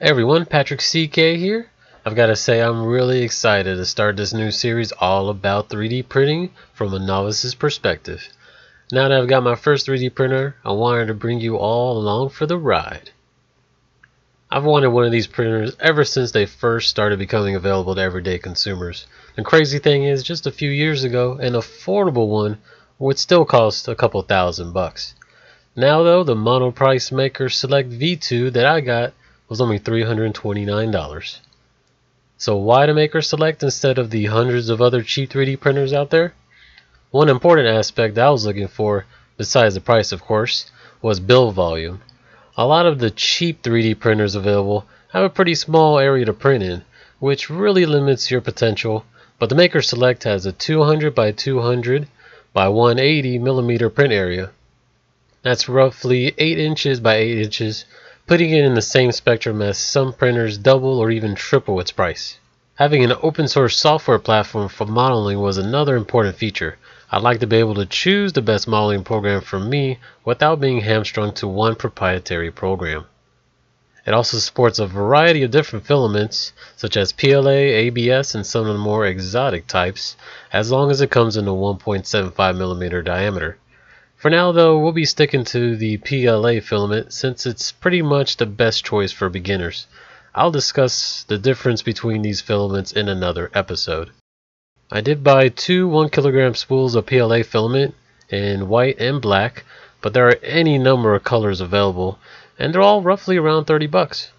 Hey everyone, Patrick CK here. I've got to say I'm really excited to start this new series all about 3D printing from a novice's perspective. Now that I've got my first 3D printer, I wanted to bring you all along for the ride. I've wanted one of these printers ever since they first started becoming available to everyday consumers. The crazy thing is, just a few years ago, an affordable one would still cost a couple $1,000s. Now though, the Monoprice Maker Select V2 that I got was only $329. So why the Maker Select instead of the hundreds of other cheap 3D printers out there? One important aspect I was looking for, besides the price of course, was build volume. A lot of the cheap 3D printers available have a pretty small area to print in, which really limits your potential, but the Maker Select has a 200 by 200 by 180 millimeter print area. That's roughly 8 inches by 8 inches, putting it in the same spectrum as some printers double or even triple its price. Having an open source software platform for modeling was another important feature. I'd like to be able to choose the best modeling program for me without being hamstrung to one proprietary program. It also supports a variety of different filaments such as PLA, ABS, and some of the more exotic types, as long as it comes in a 1.75mm diameter. For now though, we'll be sticking to the PLA filament since it's pretty much the best choice for beginners. I'll discuss the difference between these filaments in another episode. I did buy two 1kg spools of PLA filament in white and black, but there are any number of colors available and they're all roughly around $30.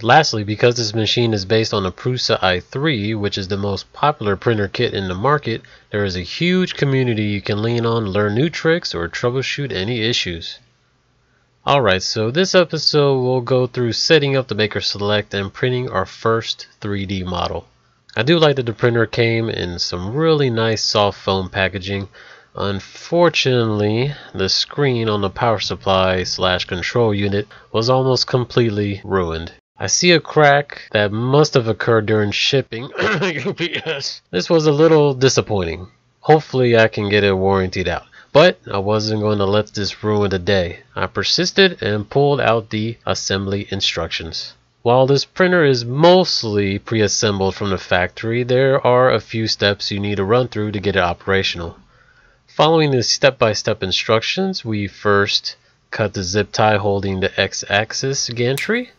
Lastly, because this machine is based on a Prusa i3, which is the most popular printer kit in the market, there is a huge community you can lean on to learn new tricks or troubleshoot any issues. Alright, so this episode we'll go through setting up the Maker Select and printing our first 3D model. I do like that the printer came in some really nice soft foam packaging. Unfortunately, the screen on the power supply / control unit was almost completely ruined. I see a crack that must have occurred during shipping. ABS. This was a little disappointing. Hopefully I can get it warrantied out. But I wasn't going to let this ruin the day. I persisted and pulled out the assembly instructions. While this printer is mostly pre-assembled from the factory, there are a few steps you need to run through to get it operational. Following the step-by-step instructions, we first cut the zip tie holding the X-axis gantry.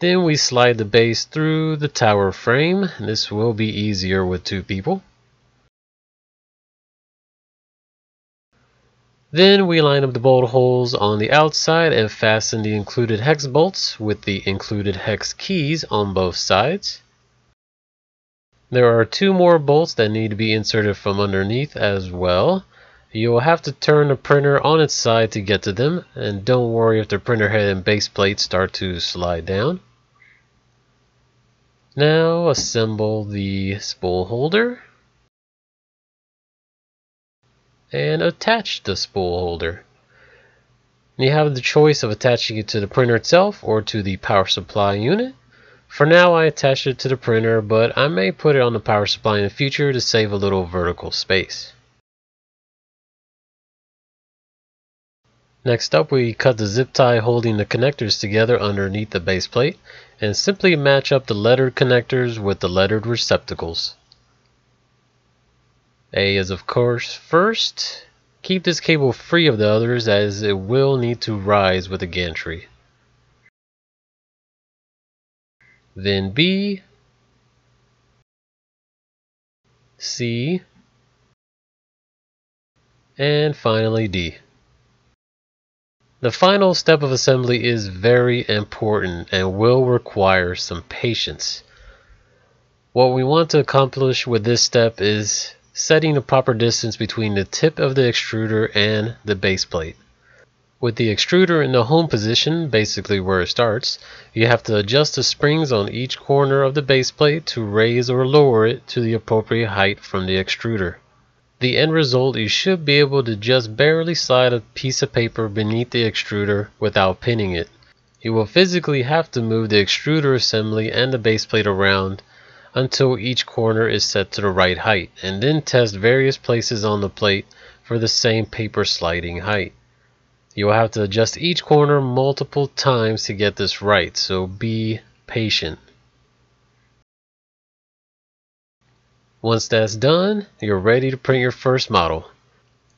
Then we slide the base through the tower frame. This will be easier with two people. Then we line up the bolt holes on the outside and fasten the included hex bolts with the included hex keys on both sides. There are two more bolts that need to be inserted from underneath as well. You will have to turn the printer on its side to get to them, and don't worry if the printer head and base plate start to slide down. Now assemble the spool holder and attach the spool holder. You have the choice of attaching it to the printer itself or to the power supply unit. For now I attached it to the printer, but I may put it on the power supply in the future to save a little vertical space. Next up, we cut the zip tie holding the connectors together underneath the base plate and simply match up the lettered connectors with the lettered receptacles. A is of course first. Keep this cable free of the others as it will need to rise with the gantry. Then B, C, and finally D. The final step of assembly is very important and will require some patience. What we want to accomplish with this step is setting the proper distance between the tip of the extruder and the base plate. With the extruder in the home position, basically where it starts, you have to adjust the springs on each corner of the base plate to raise or lower it to the appropriate height from the extruder. The end result, you should be able to just barely slide a piece of paper beneath the extruder without pinning it. You will physically have to move the extruder assembly and the base plate around until each corner is set to the right height, and then test various places on the plate for the same paper sliding height. You will have to adjust each corner multiple times to get this right, so be patient. Once that's done, you're ready to print your first model.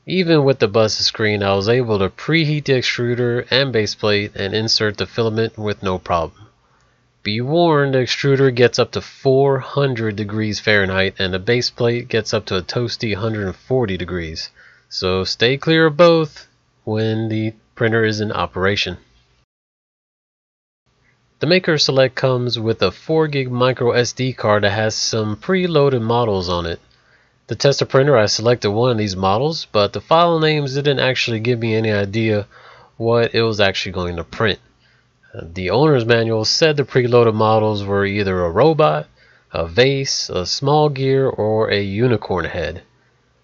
Even with the busted screen, I was able to preheat the extruder and base plate and insert the filament with no problem. Be warned, the extruder gets up to 400 degrees Fahrenheit and the base plate gets up to a toasty 140 degrees. So stay clear of both when the printer is in operation. The Maker Select comes with a 4GB micro SD card that has some preloaded models on it. To test the printer, I selected one of these models, but the file names didn't actually give me any idea what it was actually going to print. The owner's manual said the preloaded models were either a robot, a vase, a small gear, or a unicorn head.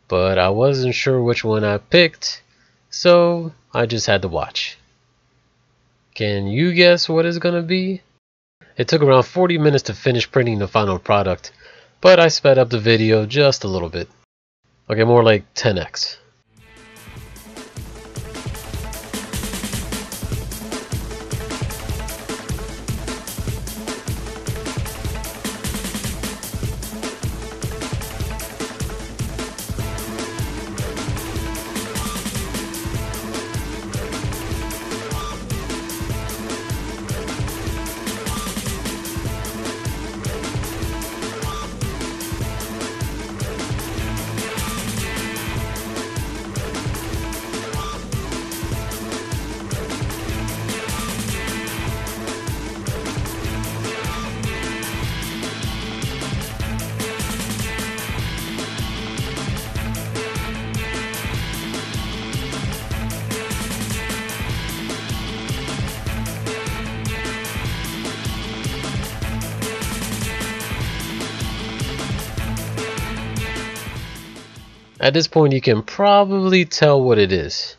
But I wasn't sure which one I picked, so I just had to watch. Can you guess what it's going to be? It took around 40 minutes to finish printing the final product, but I sped up the video just a little bit. Okay, more like 10x. At this point, you can probably tell what it is.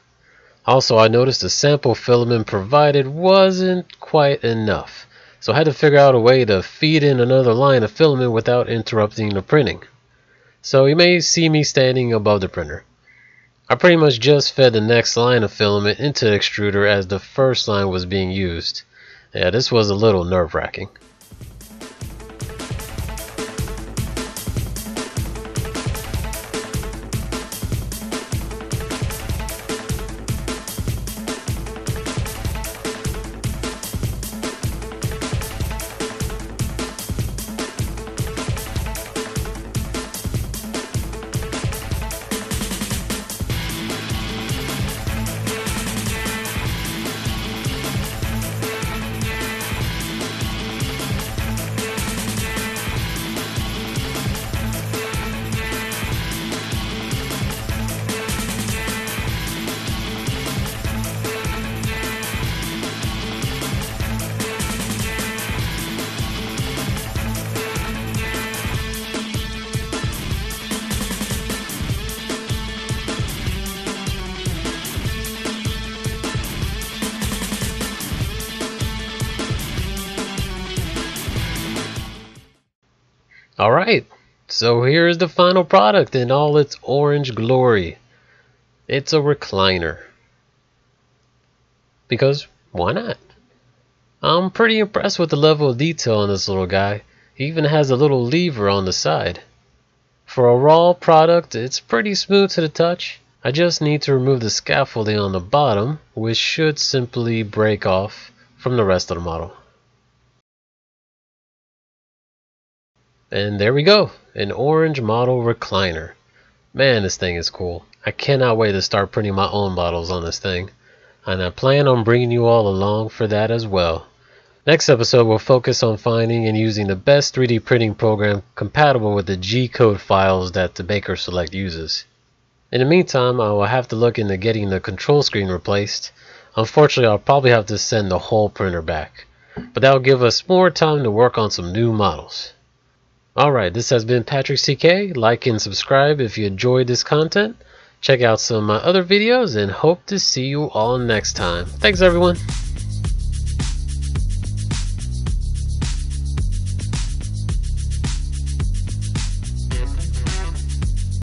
Also, I noticed the sample filament provided wasn't quite enough, so I had to figure out a way to feed in another line of filament without interrupting the printing. So you may see me standing above the printer. I pretty much just fed the next line of filament into the extruder as the first line was being used. Yeah, this was a little nerve-wracking. Alright, so here is the final product in all its orange glory. It's a recliner. Because, why not? I'm pretty impressed with the level of detail on this little guy. He even has a little lever on the side. For a raw product, it's pretty smooth to the touch. I just need to remove the scaffolding on the bottom, which should simply break off from the rest of the model. And there we go, an orange model recliner. Man, this thing is cool. I cannot wait to start printing my own models on this thing. And I plan on bringing you all along for that as well. Next episode, we'll focus on finding and using the best 3D printing program compatible with the G code files that the Maker Select uses. In the meantime, I will have to look into getting the control screen replaced. Unfortunately, I'll probably have to send the whole printer back. But that will give us more time to work on some new models. Alright, this has been Patrick CK. Like and subscribe if you enjoyed this content. Check out some of my other videos and hope to see you all next time. Thanks everyone!